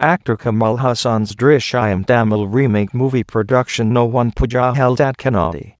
Actor Kamal Hassan's Drishyam Tamil remake movie production No One Puja held at Kannadi.